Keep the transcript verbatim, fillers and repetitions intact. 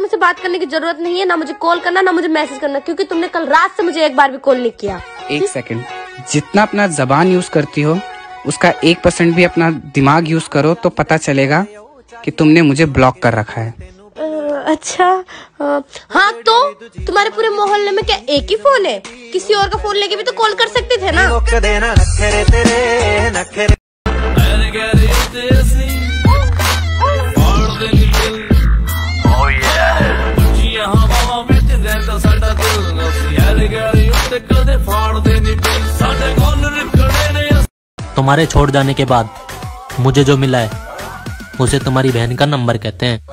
मुझसे बात करने की जरूरत नहीं है, ना मुझे कॉल करना ना मुझे मैसेज करना, क्योंकि तुमने कल रात से मुझे एक बार भी कॉल नहीं किया। एक सेकंड, जितना अपना जबान यूज करती हो उसका एक परसेंट भी अपना दिमाग यूज करो तो पता चलेगा कि तुमने मुझे ब्लॉक कर रखा है। आ, अच्छा आ, हाँ तो तुम्हारे पूरे मोहल्ले में क्या एक ही फोन है? किसी और का फोन लेके भी तो कॉल कर सकते थे ना। तुम्हारे छोड़ जाने के बाद मुझे जो मिला है उसे तुम्हारी बहन का नंबर कहते हैं।